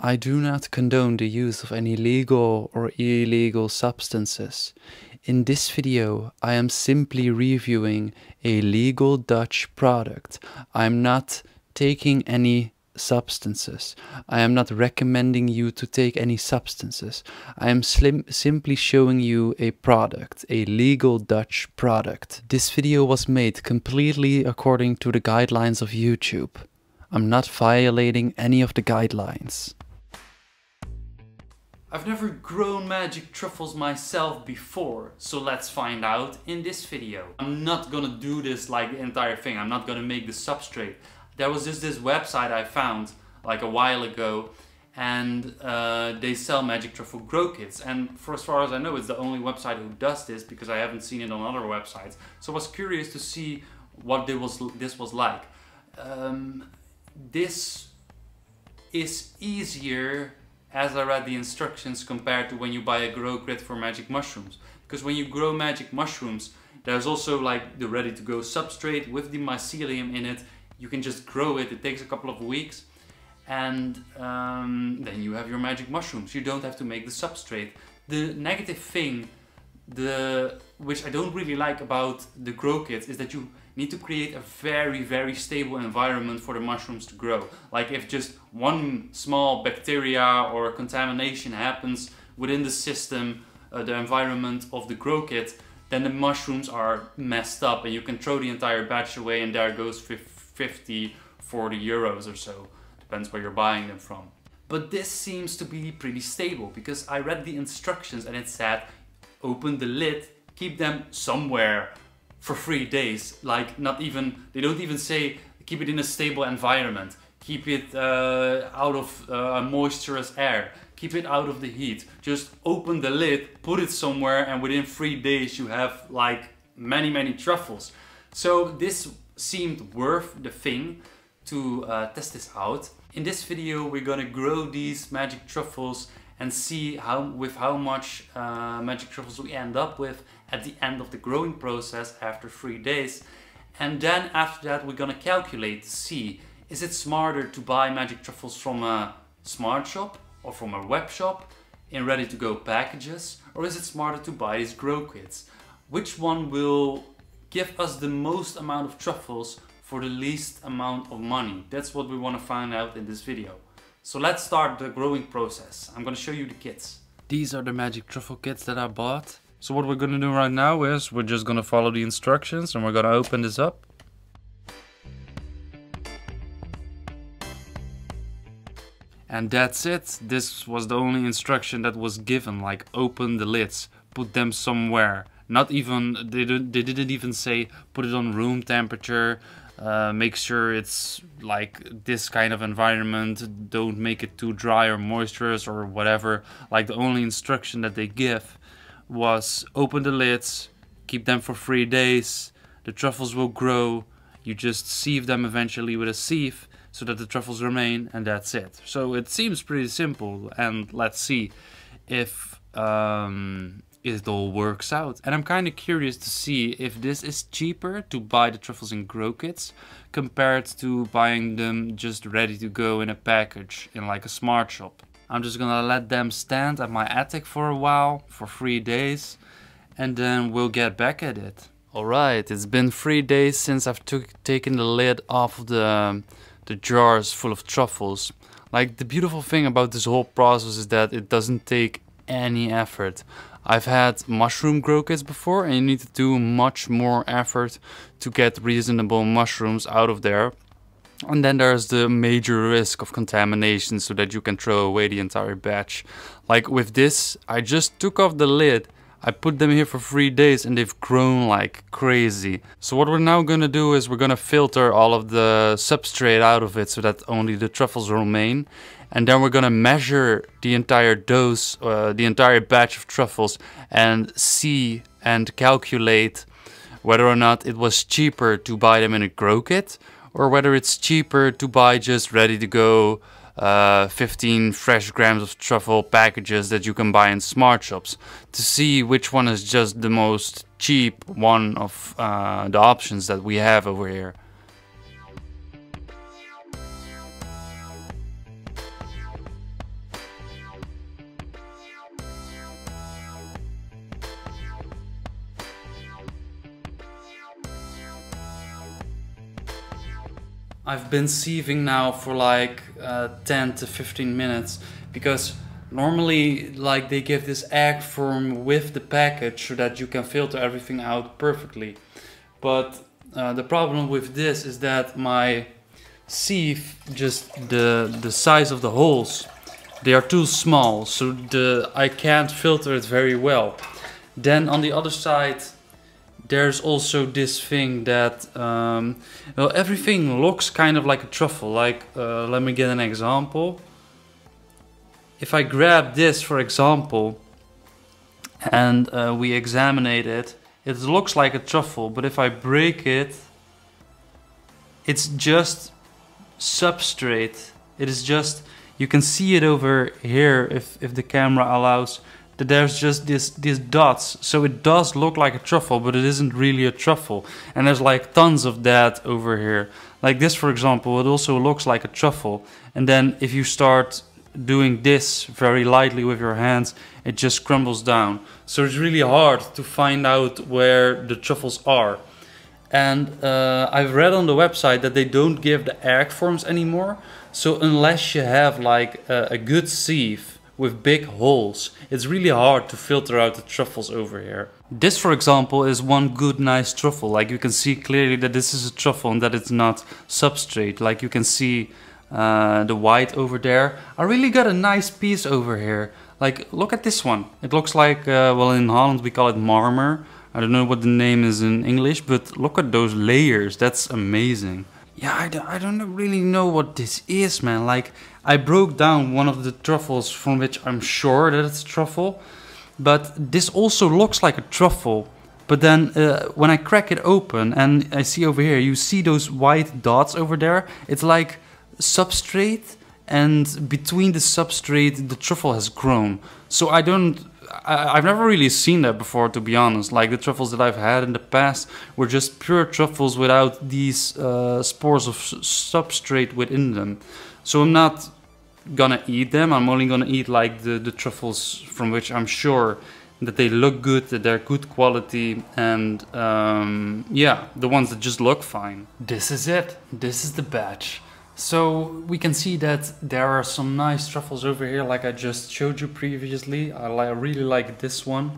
I do not condone the use of any legal or illegal substances. In this video, I am simply reviewing a legal Dutch product. I am not taking any substances. I am not recommending you to take any substances. I am simply showing you a product, a legal Dutch product. This video was made completely according to the guidelines of YouTube. I'm not violating any of the guidelines. I've never grown magic truffles myself before, so let's find out in this video. I'm not gonna do this like the entire thing, I'm not gonna make the substrate. There was just this website I found like a while ago, and they sell magic truffle grow kits, and for as far as I know it's the only website who does this, because I haven't seen it on other websites. So I was curious to see what this was like. This is easier, as I read the instructions, compared to when you buy a grow kit for magic mushrooms. Because when you grow magic mushrooms, there's also like the ready to go substrate with the mycelium in it. You can just grow it, it takes a couple of weeks, and then you have your magic mushrooms. You don't have to make the substrate. The negative thing, which I don't really like about the grow kits, is that you need to create a very stable environment for the mushrooms to grow. Like if just one small bacteria or contamination happens within the system, the environment of the grow kit, then the mushrooms are messed up and you can throw the entire batch away, and there goes 40 euros or so, depends where you're buying them from. But this seems to be pretty stable, because I read the instructions and it said open the lid, keep them somewhere for 3 days. Like not even, they don't even say keep it in a stable environment, keep it out of moisturous air, keep it out of the heat. Just open the lid, put it somewhere, and within 3 days you have like many truffles. So this seemed worth the thing to test this out. In this video we're gonna grow these magic truffles and see how much magic truffles we end up with at the end of the growing process after 3 days. And then after that we're gonna calculate to see, is it smarter to buy magic truffles from a smart shop or from a web shop in ready to go packages, or is it smarter to buy these grow kits? Which one will give us the most amount of truffles for the least amount of money? That's what we want to find out in this video. So let's start the growing process. I'm going to show you the kits. These are the magic truffle kits that I bought. So what we're going to do right now is we're just going to follow the instructions and we're going to open this up. And that's it. This was the only instruction that was given, like open the lids, put them somewhere. Not even, they didn't even say put it on room temperature. Make sure it's like this kind of environment, don't make it too dry or moisturous or whatever. Like the only instruction that they give was open the lids, keep them for 3 days, the truffles will grow, you just sieve them eventually with a sieve so that the truffles remain, and that's it. So it seems pretty simple, and let's see if it all works out. And I'm kind of curious to see if this is cheaper to buy the truffles in grow kits compared to buying them just ready to go in a package in like a smart shop. I'm just gonna let them stand at my attic for a while, for 3 days, and then we'll get back at it. Alright, it's been 3 days since I've taken the lid off of the jars full of truffles. Like the beautiful thing about this whole process is that it doesn't take any effort. I've had mushroom grow kits before and you need to do much more effort to get reasonable mushrooms out of there. And then there's the major risk of contamination so that you can throw away the entire batch. Like with this, I just took off the lid, I put them here for 3 days and they've grown like crazy. So what we're now gonna do is we're gonna filter all of the substrate out of it so that only the truffles remain. And then we're gonna measure the entire dose, the entire batch of truffles, and see and calculate whether or not it was cheaper to buy them in a grow kit, or whether it's cheaper to buy just ready to go 15 fresh grams of truffle packages that you can buy in smart shops, to see which one is just the most cheap one of the options that we have over here. I've been sieving now for like 10 to 15 minutes, because normally like they give this egg form with the package so that you can filter everything out perfectly. But the problem with this is that my sieve, just the size of the holes, they are too small, so I can't filter it very well. Then on the other side, there's also this thing that, well, everything looks kind of like a truffle. Like, let me get an example. If I grab this, for example, and we examine it, it looks like a truffle. But if I break it, it's just substrate. It is just, you can see it over here if the camera allows, that there's just these dots. So it does look like a truffle, but it isn't really a truffle. And there's like tons of that over here. Like this, for example, it also looks like a truffle. And then if you start doing this very lightly with your hands, it just crumbles down. So it's really hard to find out where the truffles are. And I've read on the website that they don't give the egg forms anymore. So unless you have like a good sieve with big holes, it's really hard to filter out the truffles over here. This, for example, is one good nice truffle. Like, you can see clearly that this is a truffle and that it's not substrate. Like, you can see the white over there. I really got a nice piece over here. Like, look at this one. It looks like, well, in Holland we call it marmer. I don't know what the name is in English, but look at those layers. That's amazing. Yeah, I don't really know what this is, man. Like, I broke down one of the truffles from which I'm sure that it's truffle, but this also looks like a truffle. But then when I crack it open and I see over here, you see those white dots over there? It's like substrate, and between the substrate, the truffle has grown. So I've never really seen that before, to be honest. Like, the truffles that I've had in the past were just pure truffles without these spores of substrate within them. So I'm not gonna eat them. I'm only gonna eat like the truffles from which I'm sure that they look good, that they're good quality, and yeah, the ones that just look fine. This is it. This is the batch. So we can see that there are some nice truffles over here, like I just showed you previously. I really like this one.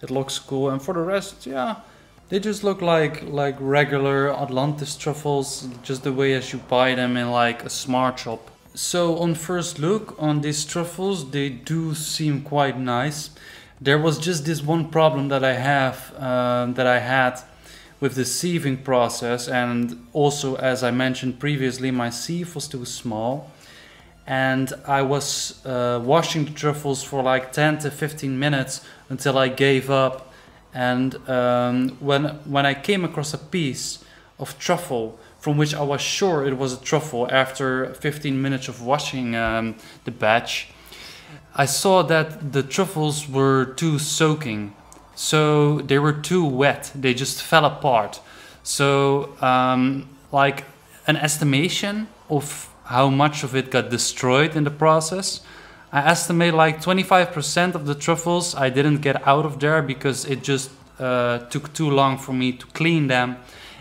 It looks cool. And for the rest, yeah, they just look like regular Atlantis truffles, just the way as you buy them in like a smart shop. So on first look on these truffles, they do seem quite nice. There was just this one problem that I have, that I had with the sieving process, and also, as I mentioned previously, my sieve was too small, and I was washing the truffles for like 10 to 15 minutes until I gave up. And when I came across a piece of truffle from which I was sure it was a truffle after 15 minutes of washing the batch, I saw that the truffles were too soaking. So they were too wet, they just fell apart. So like an estimation of how much of it got destroyed in the process, I estimate like 25% of the truffles I didn't get out of there because it just took too long for me to clean them,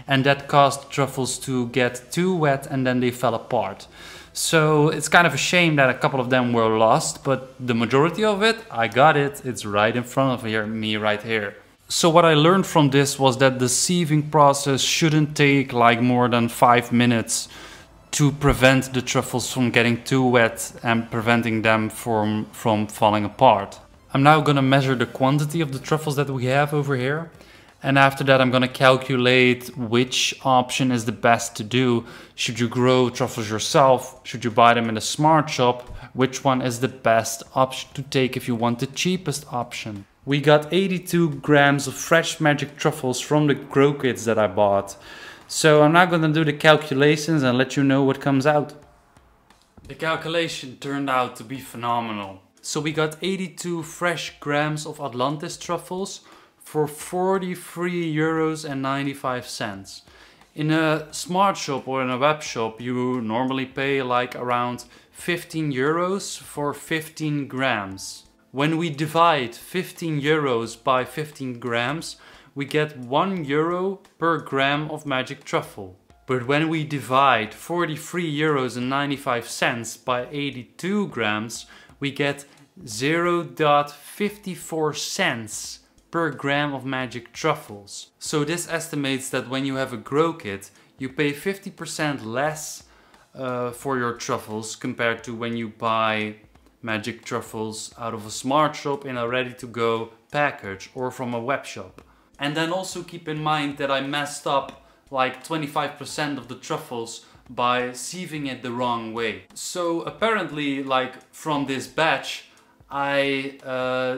and that caused truffles to get too wet and then they fell apart. So it's kind of a shame that a couple of them were lost, but the majority of it, I got it. It's right in front of me right here. So what I learned from this was that the sieving process shouldn't take like more than 5 minutes to prevent the truffles from getting too wet and preventing them from falling apart. I'm now gonna measure the quantity of the truffles that we have over here. And after that, I'm gonna calculate which option is the best to do. Should you grow truffles yourself? Should you buy them in a smart shop? Which one is the best option to take if you want the cheapest option? We got 82 grams of fresh magic truffles from the grow kits that I bought. So I'm now gonna do the calculations and let you know what comes out. The calculation turned out to be phenomenal. So we got 82 fresh grams of Atlantis truffles for €43.95. In a smart shop or in a web shop, you normally pay like around €15 for 15 grams. When we divide €15 by 15 grams, we get €1 per gram of magic truffle. But when we divide €43.95 by 82 grams, we get 0.54 cents per gram of magic truffles. So this estimates that when you have a grow kit, you pay 50% less for your truffles compared to when you buy magic truffles out of a smart shop in a ready-to-go package or from a web shop. And then also keep in mind that I messed up like 25% of the truffles by sieving it the wrong way. So apparently, like from this batch, I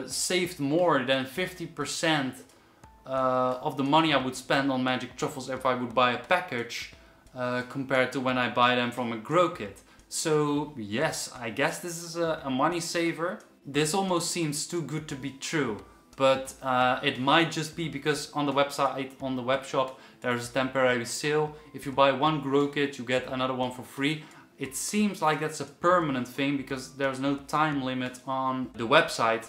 saved more than 50% of the money I would spend on magic truffles if I would buy a package compared to when I buy them from a grow kit. So yes, I guess this is a money saver. This almost seems too good to be true, but it might just be because on the website, on the web shop, there's a temporary sale. If you buy one grow kit, you get another one for free. It seems like that's a permanent thing because there's no time limit on the website.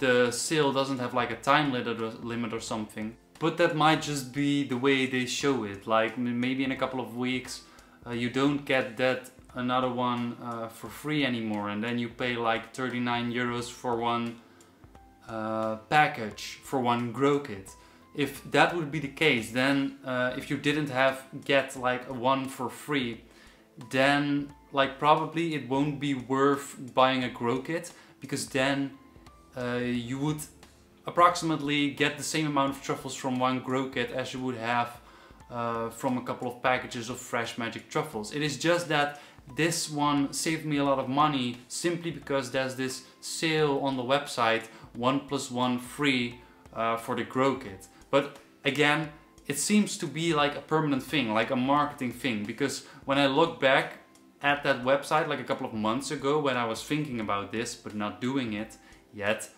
The sale doesn't have like a time limit or something. But that might just be the way they show it. Like maybe in a couple of weeks, you don't get that another one for free anymore. And then you pay like 39 euros for one package, for one grow kit. If that would be the case, then if you didn't get like one for free, then like probably it won't be worth buying a grow kit, because then you would approximately get the same amount of truffles from one grow kit as you would have from a couple of packages of fresh magic truffles. It is just that this one saved me a lot of money simply because there's this sale on the website, 1+1 free for the grow kit. But again, it seems to be like a permanent thing, like a marketing thing, because when I look back at that website like a couple of months ago when I was thinking about this but not doing it yet,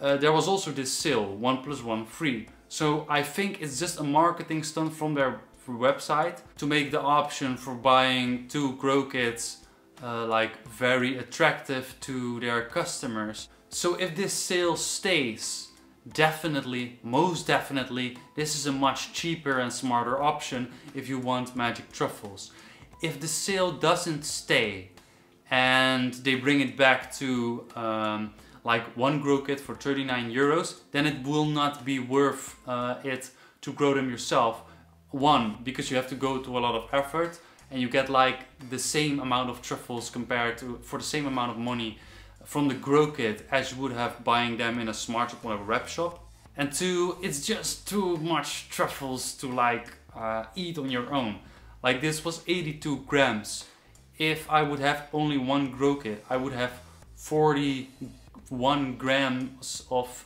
there was also this sale, 1+1 free. So I think it's just a marketing stunt from their website to make the option for buying two grow kits like very attractive to their customers. So if this sale stays, definitely, most definitely, this is a much cheaper and smarter option if you want magic truffles. If the sale doesn't stay and they bring it back to like one grow kit for 39 euros, then it will not be worth it to grow them yourself. One, because you have to go to a lot of effort and you get like the same amount of truffles compared to, for the same amount of money, from the grow kit as you would have buying them in a smart shop or a web shop. And two, it's just too much truffles to like eat on your own. Like this was 82 grams. If I would have only one grow kit, I would have 41 grams of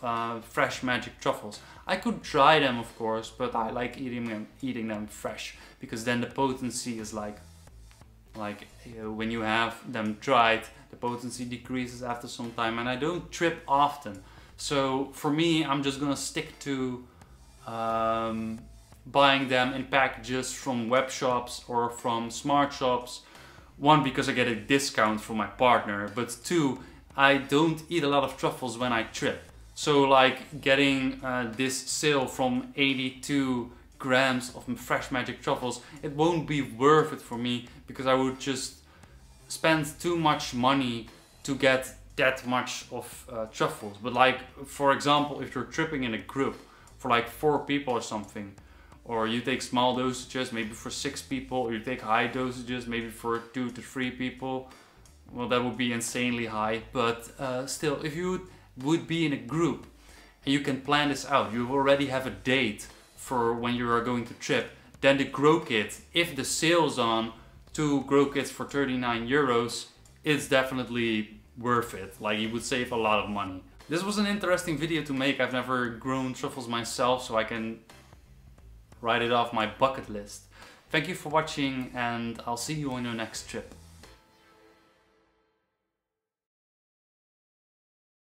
fresh magic truffles. I could dry them, of course, but I like eating them fresh, because then the potency is like when you have them dried, the potency decreases after some time, and I don't trip often. So for me, I'm just gonna stick to buying them in packages from web shops or from smart shops. One, because I get a discount from my partner, but two, I don't eat a lot of truffles when I trip. So like getting this sale from 82 grams of fresh magic truffles, it won't be worth it for me, because I would just spend too much money to get that much of truffles. But like, for example, if you're tripping in a group for like 4 people or something, or you take small dosages maybe for 6 people, or you take high dosages maybe for 2 to 3 people, well, that would be insanely high. But still, if you would be in a group and you can plan this out, you already have a date for when you are going to trip, then the grow kit, if the sale's on, two grow kits for 39 euros, it's definitely worth it. Like, you would save a lot of money. This was an interesting video to make. I've never grown truffles myself, so I can write it off my bucket list. Thank you for watching, and I'll see you on your next trip.